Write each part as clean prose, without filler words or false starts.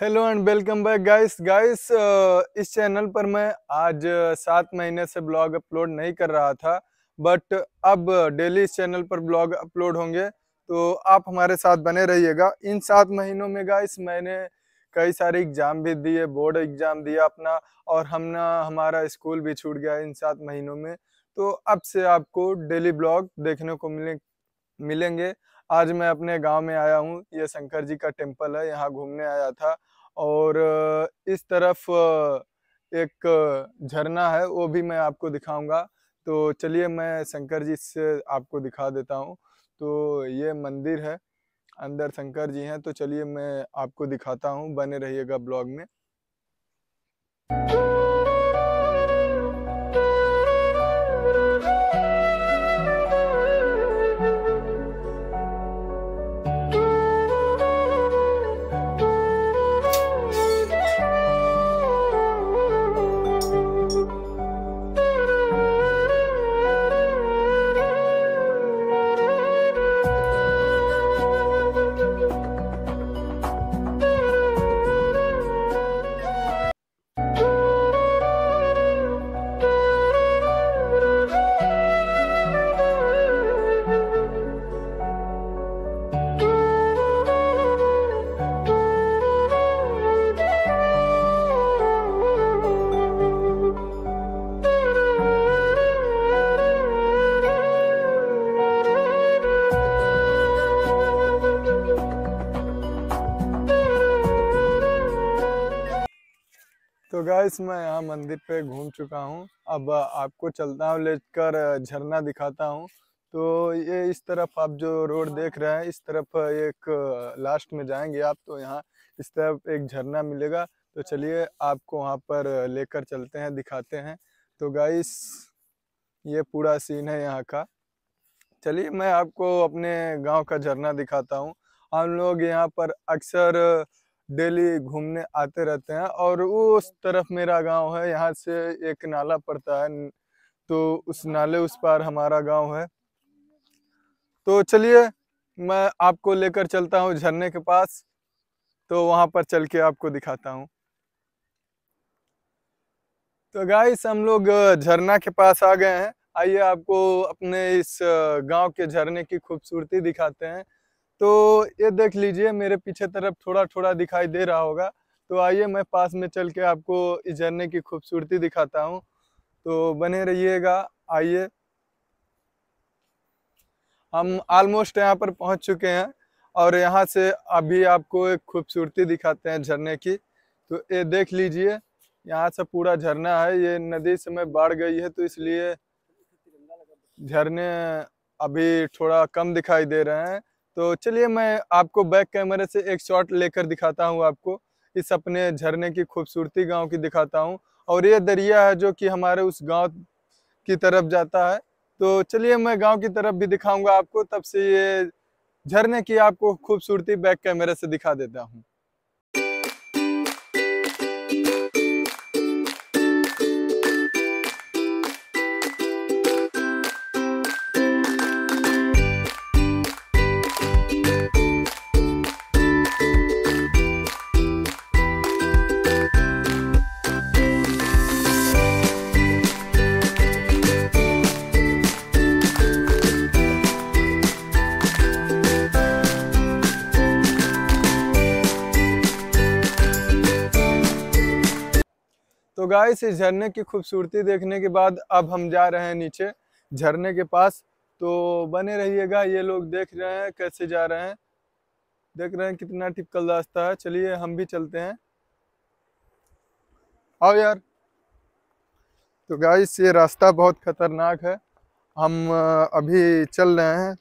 Hello and welcome back guys. इस channel पर मैं आज 7 महीने से ब्लॉग अपलोड नहीं कर रहा था, बट अब डेली इस चैनल पर ब्लॉग अपलोड होंगे, तो आप हमारे साथ बने रहिएगा। इन 7 महीनों में गाइस मैंने कई सारे एग्ज़ाम भी दिए, बोर्ड एग्ज़ाम दिया अपना, और हमारा स्कूल भी छूट गया इन 7 महीनों में। तो अब से आपको डेली ब्लॉग देखने को मिलेंगे। आज मैं अपने गांव में आया हूं, ये शंकर जी का टेम्पल है, यहाँ घूमने आया था। और इस तरफ एक झरना है, वो भी मैं आपको दिखाऊंगा। तो चलिए मैं शंकर जी से आपको दिखा देता हूं। तो ये मंदिर है, अंदर शंकर जी हैं, तो चलिए मैं आपको दिखाता हूं, बने रहिएगा ब्लॉग में। तो गाइस मैं यहाँ मंदिर पे घूम चुका हूँ, अब आपको चलता हूँ लेकर झरना दिखाता हूँ। तो ये इस तरफ आप जो रोड देख रहे हैं, इस तरफ एक लास्ट में जाएंगे आप, तो यहाँ इस तरफ एक झरना मिलेगा। तो चलिए आपको वहाँ पर लेकर चलते हैं, दिखाते हैं। तो गाइस ये पूरा सीन है यहाँ का। चलिए मैं आपको अपने गाँव का झरना दिखाता हूँ। हम लोग यहाँ पर अक्सर डेली घूमने आते रहते हैं, और उस तरफ मेरा गांव है, यहाँ से एक नाला पड़ता है, तो उस नाले उस पार हमारा गांव है। तो चलिए मैं आपको लेकर चलता हूँ झरने के पास, तो वहाँ पर चल के आपको दिखाता हूँ। तो गाइस हम लोग झरना के पास आ गए हैं, आइए आपको अपने इस गांव के झरने की खूबसूरती दिखाते हैं। तो ये देख लीजिए, मेरे पीछे तरफ थोड़ा थोड़ा दिखाई दे रहा होगा। तो आइए मैं पास में चल के आपको इस झरने की खूबसूरती दिखाता हूँ, तो बने रहिएगा। आइए, हम ऑलमोस्ट यहाँ पर पहुँच चुके हैं, और यहाँ से अभी आपको एक खूबसूरती दिखाते हैं झरने की। तो ये देख लीजिए, यहाँ से पूरा झरना है। ये नदी समय बाढ़ गई है, तो इसलिए झरने अभी थोड़ा कम दिखाई दे रहे हैं। तो चलिए मैं आपको बैक कैमरे से एक शॉट लेकर दिखाता हूँ, आपको इस अपने झरने की खूबसूरती गांव की दिखाता हूँ। और ये दरिया है जो कि हमारे उस गांव की तरफ जाता है। तो चलिए मैं गांव की तरफ भी दिखाऊंगा आपको, तब से ये झरने की आपको खूबसूरती बैक कैमरे से दिखा देता हूँ। तो गाइस इस झरने की खूबसूरती देखने के बाद अब हम जा रहे हैं नीचे झरने के पास, तो बने रहिएगा। ये लोग देख रहे हैं कैसे जा रहे हैं, देख रहे हैं कितना टिपिकल रास्ता है। चलिए हम भी चलते हैं, आओ यार। तो गाइस ये रास्ता बहुत खतरनाक है, हम अभी चल रहे हैं,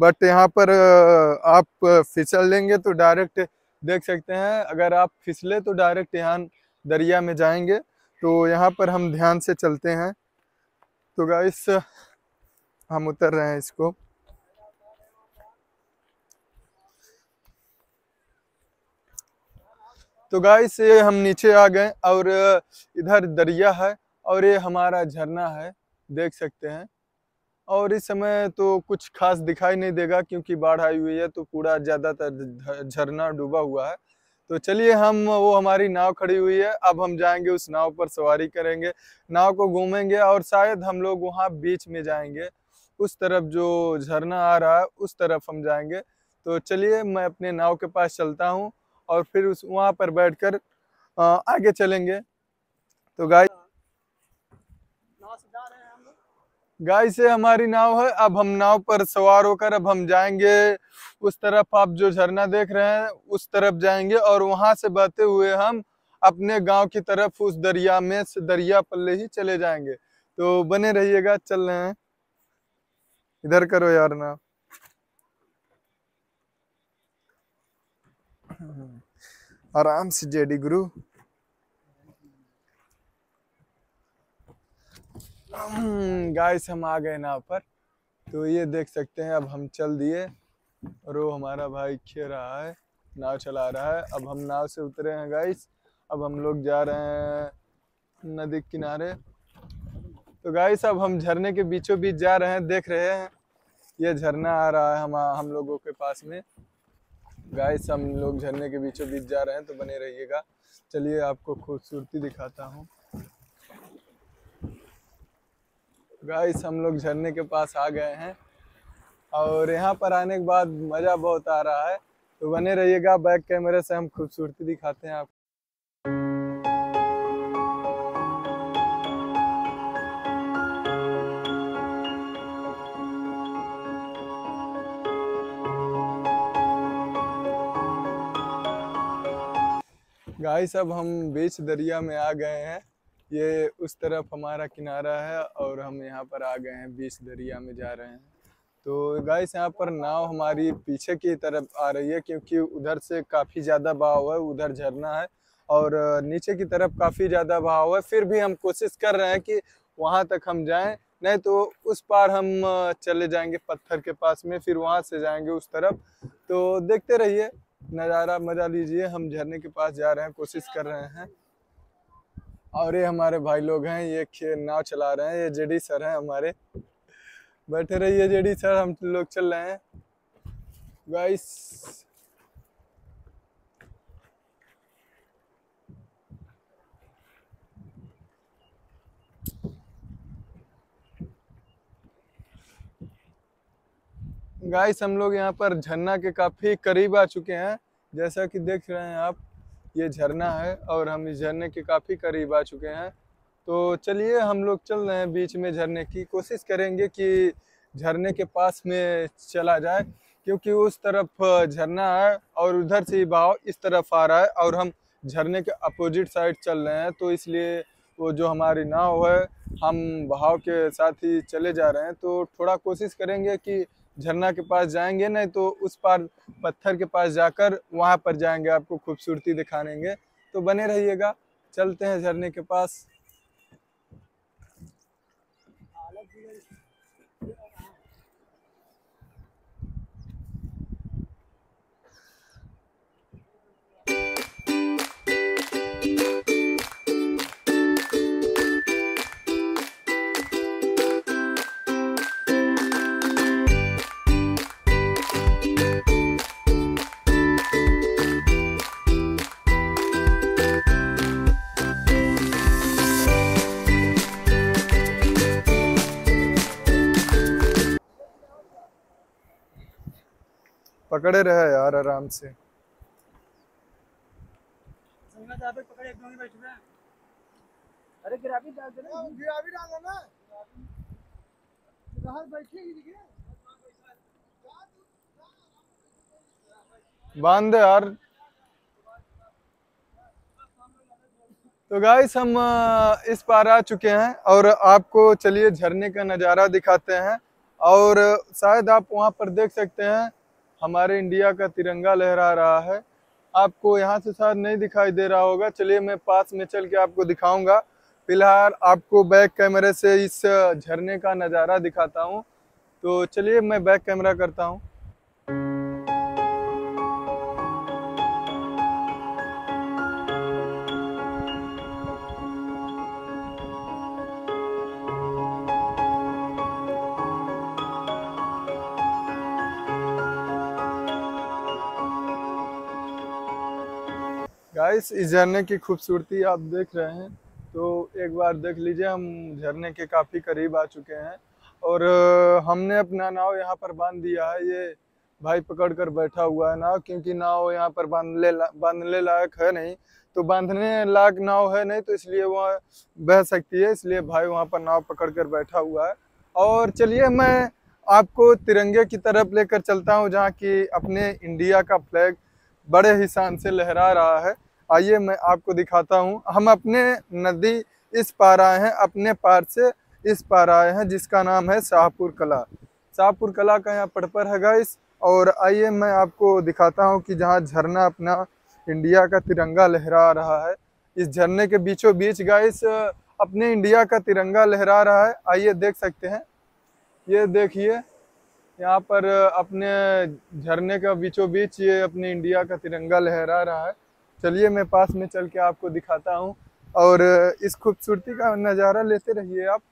बट यहाँ पर आप फिसल लेंगे तो डायरेक्ट देख सकते हैं, अगर आप फिसले तो डायरेक्ट यहाँ दरिया में जाएंगे। तो यहाँ पर हम ध्यान से चलते हैं। तो गाइस हम उतर रहे हैं इसको। तो गाइस ये हम नीचे आ गए, और इधर दरिया है, और ये हमारा झरना है, देख सकते हैं। और इस समय तो कुछ खास दिखाई नहीं देगा क्योंकि बाढ़ आई हुई है, तो पूरा ज़्यादातर झरना डूबा हुआ है। तो चलिए हम वो हमारी नाव खड़ी हुई है, अब हम जाएंगे उस नाव पर सवारी करेंगे, नाव को घूमेंगे और शायद हम लोग वहाँ बीच में जाएंगे, उस तरफ जो झरना आ रहा है उस तरफ हम जाएंगे। तो चलिए मैं अपने नाव के पास चलता हूँ और फिर उस वहाँ पर बैठकर आगे चलेंगे। तो गाइस से हमारी नाव है, अब हम नाव पर सवार होकर अब हम जाएंगे उस तरफ, आप जो झरना देख रहे हैं उस तरफ जाएंगे और वहां से बहते हुए हम अपने गांव की तरफ उस दरिया में से दरिया पल्ले ही चले जाएंगे। तो बने रहिएगा, चल रहे हैं, इधर करो यार नाव। आराम से जेडी गुरु। गाइस हम आ गए नाव पर, तो ये देख सकते हैं अब हम चल दिए और वो हमारा भाई खे रहा है, नाव चला रहा है। अब हम नाव से उतरे हैं गाइस, अब हम लोग जा रहे हैं नदी किनारे। तो गाइस अब हम झरने के बीचों बीच जा रहे हैं, देख रहे हैं ये झरना आ रहा है हम लोगों के पास में। गाइस हम लोग झरने के बीचों बीच जा रहे हैं, तो बने रहिएगा। चलिए आपको खूबसूरती दिखाता हूँ। गाइस हम लोग झरने के पास आ गए हैं और यहाँ पर आने के बाद मज़ा बहुत आ रहा है, तो बने रहिएगा, बैक कैमरे से हम खूबसूरती दिखाते हैं आपको। गाइस अब हम बीच दरिया में आ गए हैं, ये उस तरफ हमारा किनारा है और हम यहाँ पर आ गए हैं, बीच दरिया में जा रहे हैं। तो गाइस यहाँ पर नाव हमारी पीछे की तरफ आ रही है क्योंकि उधर से काफ़ी ज़्यादा बहाव है, उधर झरना है और नीचे की तरफ काफ़ी ज़्यादा बहाव है। फिर भी हम कोशिश कर रहे हैं कि वहाँ तक हम जाएं, नहीं तो उस पार हम चले जाएंगे पत्थर के पास में, फिर वहाँ से जाएंगे उस तरफ। तो देखते रहिए नज़ारा, मज़ा लीजिए। हम झरने के पास जा रहे हैं, कोशिश कर रहे हैं और ये हमारे भाई लोग हैं, ये नाव चला रहे हैं, ये जेडी सर हैं हमारे। बैठे रहिए जेडी सर, हम लोग चल रहे हैं। गाइस हम लोग यहाँ पर झरना के काफ़ी करीब आ चुके हैं, जैसा कि देख रहे हैं आप, ये झरना है और हम इस झरने के काफ़ी करीब आ चुके हैं। तो चलिए हम लोग चल रहे हैं बीच में झरने की, कोशिश करेंगे कि झरने के पास में चला जाए क्योंकि उस तरफ झरना है और उधर से बहाव इस तरफ आ रहा है और हम झरने के अपोजिट साइड चल रहे हैं, तो इसलिए वो जो हमारी नाव है हम बहाव के साथ ही चले जा रहे हैं। तो थोड़ा कोशिश करेंगे कि झरना के पास जाएंगे, नहीं तो उस पार पत्थर के पास जाकर वहाँ पर जाएंगे, आपको खूबसूरती दिखाएंगे। तो बने रहिएगा, चलते हैं झरने के पास। पकड़े रहे यार आराम से। अरे गिरावी डाल देना, गिरावी डाल ना, बाहर बैठे बांध दे यार। तो गाइस हम इस पार आ चुके हैं और आपको चलिए झरने का नज़ारा दिखाते हैं और शायद आप वहां पर देख सकते हैं हमारे इंडिया का तिरंगा लहरा रहा है। आपको यहाँ से शायद नहीं दिखाई दे रहा होगा, चलिए मैं पास में चल के आपको दिखाऊंगा। फिलहाल आपको बैक कैमरे से इस झरने का नज़ारा दिखाता हूँ, तो चलिए मैं बैक कैमरा करता हूँ। गाइस इस झरने की खूबसूरती आप देख रहे हैं तो एक बार देख लीजिए। हम झरने के काफ़ी करीब आ चुके हैं और हमने अपना नाव यहाँ पर बांध दिया है। ये भाई पकड़ कर बैठा हुआ है नाव, क्योंकि नाव यहाँ पर बांधने लायक है नहीं, तो बांधने लायक नाव है नहीं तो इसलिए वह बह सकती है, इसलिए भाई वहाँ पर नाव पकड़ कर बैठा हुआ है। और चलिए मैं आपको तिरंगे की तरफ लेकर चलता हूँ जहाँ की अपने इंडिया का फ्लैग बड़े ही शान से लहरा रहा है। आइए मैं आपको दिखाता हूँ। हम अपने नदी इस पार आए हैं, अपने पार से इस पार आए हैं, जिसका नाम है शाहपुर कला। शाहपुर कला का यहाँ पटपर है गाइस। और आइए मैं आपको दिखाता हूँ कि जहाँ झरना अपना इंडिया का तिरंगा लहरा रहा है, इस झरने के बीचों बीच गाइस अपने इंडिया का तिरंगा लहरा रहा है। आइए देख सकते हैं, ये देखिए यहाँ पर अपने झरने का बीचों बीच ये अपने इंडिया का तिरंगा लहरा रहा है। चलिए मैं पास में चल के आपको दिखाता हूँ और इस खूबसूरती का नज़ारा लेते रहिए आप।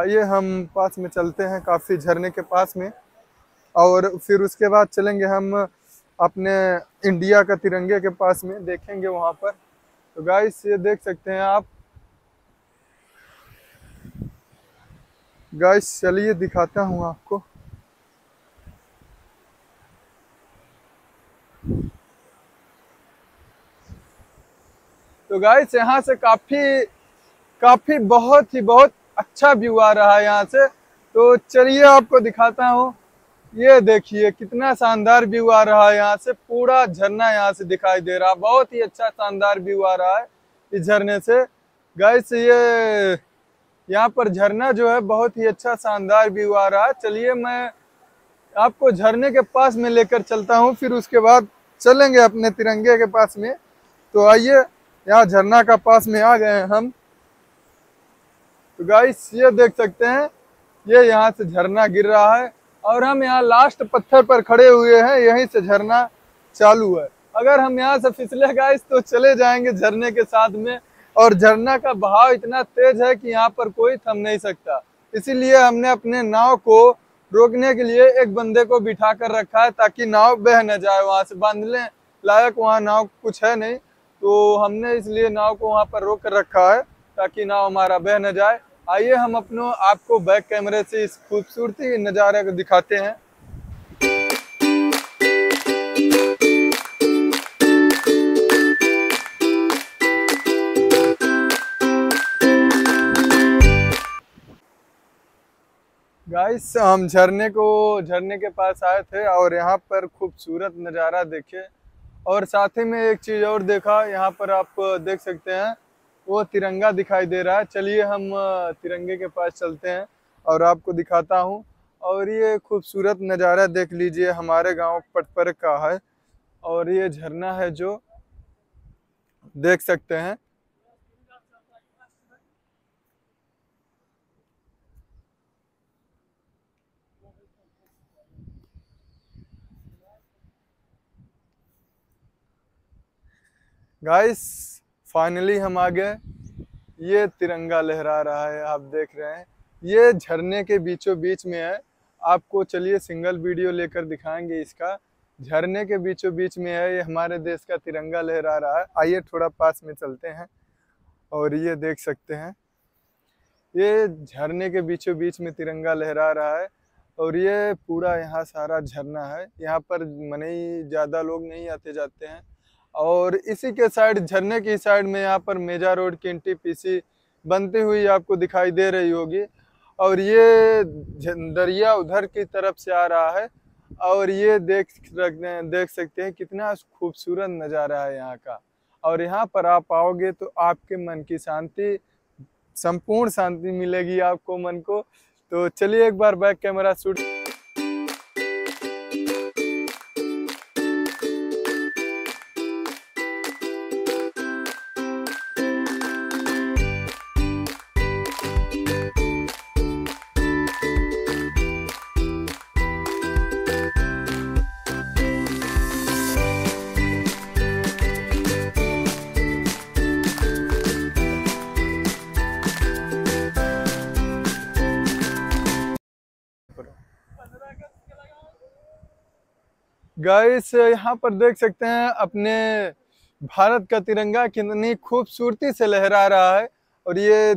आइए हम पास में चलते हैं, काफ़ी झरने के पास में, और फिर उसके बाद चलेंगे हम अपने इंडिया का तिरंगे के पास में, देखेंगे वहाँ पर। तो गाइस ये देख सकते हैं आप गाइस, चलिए दिखाता हूँ आपको। तो गाइस यहाँ से काफ़ी बहुत अच्छा व्यू आ रहा है यहाँ से। तो चलिए आपको दिखाता हूँ, ये देखिए कितना शानदार व्यू आ रहा है यहाँ से। पूरा झरना यहाँ से दिखाई दे रहा है, बहुत ही अच्छा शानदार व्यू आ रहा है इस झरने से गाइस। ये यहाँ पर झरना जो है बहुत ही अच्छा शानदार व्यू आ रहा है। चलिए मैं आपको झरने के पास में लेकर चलता हूँ, फिर उसके बाद चलेंगे अपने तिरंगे के पास में। तो आइए यहाँ झरना का पास में आ गए हैं हम। तो गाइस ये देख सकते हैं, ये यहाँ से झरना गिर रहा है और हम यहाँ लास्ट पत्थर पर खड़े हुए हैं, यहीं से झरना चालू है। अगर हम यहाँ से फिसले गाइस तो चले जाएंगे झरने के साथ में, और झरना का बहाव इतना तेज है कि यहाँ पर कोई थम नहीं सकता। इसीलिए हमने अपने नाव को रोकने के लिए एक बंदे को बिठा कर रखा है ताकि नाव बह न जाए वहाँ से, बांधने लायक वहाँ नाव कुछ है नहीं, तो हमने इसलिए नाव को वहाँ पर रोक कर रखा है ताकि नाव हमारा बह न जाए। आइए हम अपनों आपको बैक कैमरे से इस खूबसूरती नज़ारे को दिखाते हैं। गाइस हम झरने के पास आए थे और यहाँ पर खूबसूरत नज़ारा देखे, और साथ ही में एक चीज़ और देखा, यहाँ पर आप देख सकते हैं वो तिरंगा दिखाई दे रहा है। चलिए हम तिरंगे के पास चलते हैं और आपको दिखाता हूँ। और ये खूबसूरत नज़ारा देख लीजिए, हमारे गांव पटपर का है और ये झरना है जो देख सकते हैं। गाइस फाइनली हम आ गए, ये तिरंगा लहरा रहा है आप देख रहे हैं, ये झरने के बीचों बीच में है। आपको चलिए सिंगल वीडियो लेकर दिखाएंगे इसका। झरने के बीचों बीच में है, ये हमारे देश का तिरंगा लहरा रहा है। आइए थोड़ा पास में चलते हैं और ये देख सकते हैं, ये झरने के बीचों बीच में तिरंगा लहरा रहा है। और ये पूरा यहाँ सारा झरना है, यहाँ पर मनई ज़्यादा लोग नहीं आते जाते हैं। और इसी के साइड, झरने की साइड में यहाँ पर मेजा रोड की NTPC बनती हुई आपको दिखाई दे रही होगी, और ये दरिया उधर की तरफ से आ रहा है। और ये देख सकते हैं कितना खूबसूरत नज़ारा है यहाँ का। और यहाँ पर आप आओगे तो आपके मन की शांति, संपूर्ण शांति मिलेगी आपको मन को। तो चलिए एक बार बैक कैमरा शूट। गाइस यहाँ पर देख सकते हैं अपने भारत का तिरंगा कितनी खूबसूरती से लहरा रहा है और ये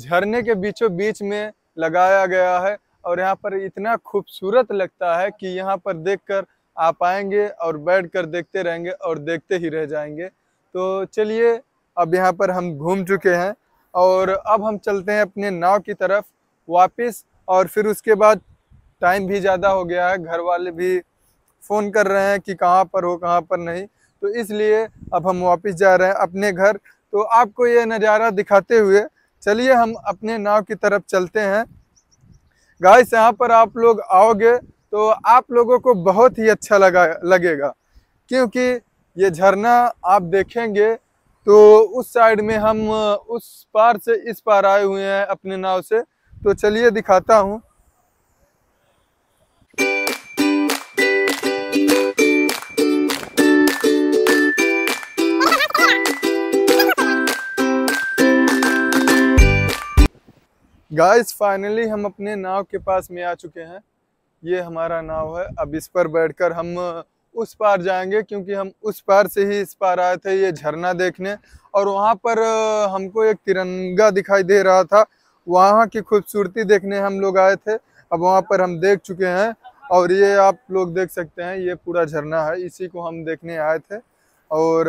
झरने के बीचों बीच में लगाया गया है और यहाँ पर इतना खूबसूरत लगता है कि यहाँ पर देखकर आप आएंगे और बैठकर देखते रहेंगे और देखते ही रह जाएंगे। तो चलिए अब यहाँ पर हम घूम चुके हैं और अब हम चलते हैं अपने नाव की तरफ वापस। और फिर उसके बाद टाइम भी ज़्यादा हो गया है, घर वाले भी फ़ोन कर रहे हैं कि कहाँ पर हो कहाँ पर नहीं, तो इसलिए अब हम वापस जा रहे हैं अपने घर। तो आपको ये नज़ारा दिखाते हुए चलिए हम अपने नाव की तरफ चलते हैं। गाइस यहाँ पर आप लोग आओगे तो आप लोगों को बहुत ही अच्छा लगेगा क्योंकि ये झरना आप देखेंगे तो उस साइड में हम उस पार से इस पार आए हुए हैं अपने नाव से। तो चलिए दिखाता हूँ। गाइस फाइनली हम अपने नाव के पास में आ चुके हैं, ये हमारा नाव है। अब इस पर बैठकर हम उस पार जाएंगे क्योंकि हम उस पार से ही इस पार आए थे ये झरना देखने और वहाँ पर हमको एक तिरंगा दिखाई दे रहा था, वहाँ की खूबसूरती देखने हम लोग आए थे। अब वहाँ पर हम देख चुके हैं और ये आप लोग देख सकते हैं ये पूरा झरना है, इसी को हम देखने आए थे। और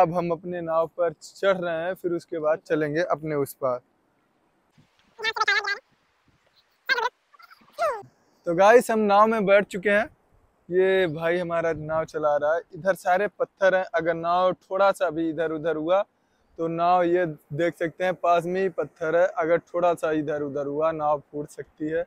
अब हम अपने नाव पर चढ़ रहे हैं, फिर उसके बाद चलेंगे अपने उस पार। तो गाइस हम नाव में बैठ चुके हैं, ये भाई हमारा नाव चला रहा है। इधर सारे पत्थर हैं, अगर नाव थोड़ा सा भी इधर उधर हुआ तो नाव, ये देख सकते हैं पास में ही पत्थर है, अगर थोड़ा सा इधर उधर हुआ नाव फूट सकती है।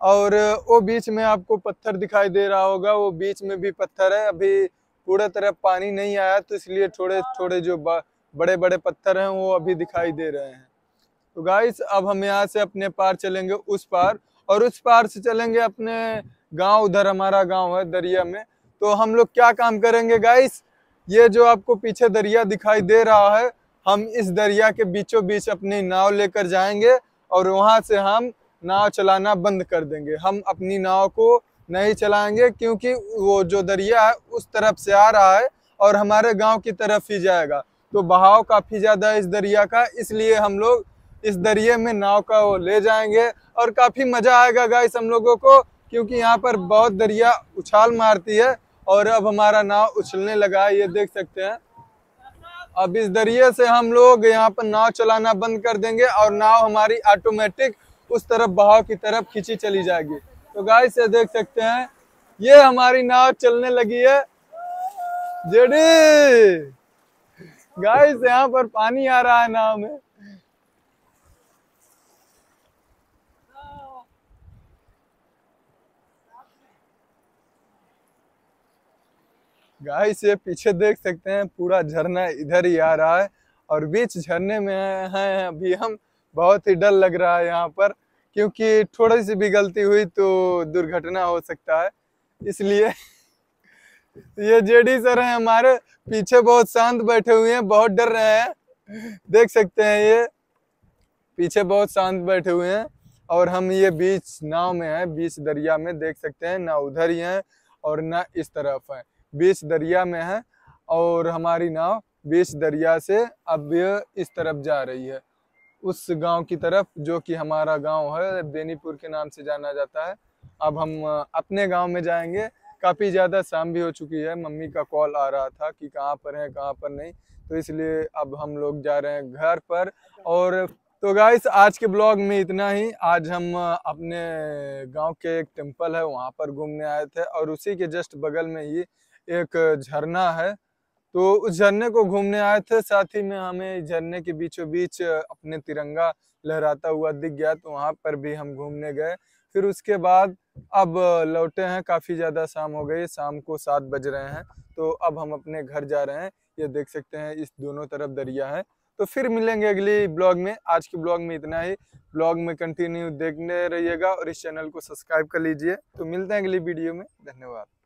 और वो बीच में आपको पत्थर दिखाई दे रहा होगा, वो बीच में भी पत्थर है, अभी पूरा तरह पानी नहीं आया तो इसलिए थोड़े थोड़े जो बड़े बड़े पत्थर हैं वो अभी दिखाई दे रहे हैं। तो गाइस अब हम यहाँ से अपने पार चलेंगे उस पार और उस पार से चलेंगे अपने गांव, उधर हमारा गांव है दरिया में। तो हम लोग क्या काम करेंगे गाइस, ये जो आपको पीछे दरिया दिखाई दे रहा है, हम इस दरिया के बीचों बीच अपनी नाव लेकर जाएंगे और वहां से हम नाव चलाना बंद कर देंगे। हम अपनी नाव को नहीं चलाएंगे क्योंकि वो जो दरिया है उस तरफ से आ रहा है और हमारे गाँव की तरफ ही जाएगा, तो बहाव काफ़ी ज़्यादा है इस दरिया का, इसलिए हम लोग इस दरिये में नाव का वो ले जाएंगे और काफ़ी मज़ा आएगा गाइस हम लोगों को क्योंकि यहाँ पर बहुत दरिया उछाल मारती है। और अब हमारा नाव उछलने लगा है, ये देख सकते हैं। अब इस दरिये से हम लोग यहाँ पर नाव चलाना बंद कर देंगे और नाव हमारी ऑटोमेटिक उस तरफ बहाव की तरफ खींची चली जाएगी। तो गाइस ये देख सकते हैं ये हमारी नाव चलने लगी है। जेडी गाइस यहाँ पर पानी आ रहा है नाव में। गाइस ये पीछे देख सकते हैं पूरा झरना इधर ही आ रहा है और बीच झरने में हैं अभी हम। बहुत ही डर लग रहा है यहाँ पर क्योंकि थोड़ी सी भी गलती हुई तो दुर्घटना हो सकता है, इसलिए ये जेडी सर हैं हमारे पीछे, बहुत शांत बैठे हुए हैं, बहुत डर रहे हैं, देख सकते हैं ये पीछे बहुत शांत बैठे हुए हैं। और हम ये बीच नाव में हैं, बीच दरिया में, देख सकते हैं ना उधर ही हैं और ना इस तरफ हैं, बीच दरिया में है और हमारी नाव बीच दरिया से अब इस तरफ जा रही है उस गांव की तरफ जो कि हमारा गांव है, बेनीपुर के नाम से जाना जाता है। अब हम अपने गांव में जाएंगे, काफ़ी ज़्यादा शाम भी हो चुकी है, मम्मी का कॉल आ रहा था कि कहाँ पर है कहाँ पर नहीं, तो इसलिए अब हम लोग जा रहे हैं घर पर। और तो गाइस आज के ब्लॉग में इतना ही। आज हम अपने गाँव के एक टेम्पल है वहाँ पर घूमने आए थे और उसी के जस्ट बगल में ही एक झरना है, तो उस झरने को घूमने आए थे। साथ ही में हमें झरने के बीचों बीच अपने तिरंगा लहराता हुआ दिख गया तो वहाँ पर भी हम घूमने गए। फिर उसके बाद अब लौटे हैं, काफ़ी ज़्यादा शाम हो गई, शाम को 7 बज रहे हैं, तो अब हम अपने घर जा रहे हैं। ये देख सकते हैं इस दोनों तरफ दरिया है। तो फिर मिलेंगे अगली ब्लॉग में, आज के ब्लॉग में इतना ही। ब्लॉग में कंटिन्यू देखने रहिएगा और इस चैनल को सब्सक्राइब कर लीजिए। तो मिलते हैं अगली वीडियो में, धन्यवाद।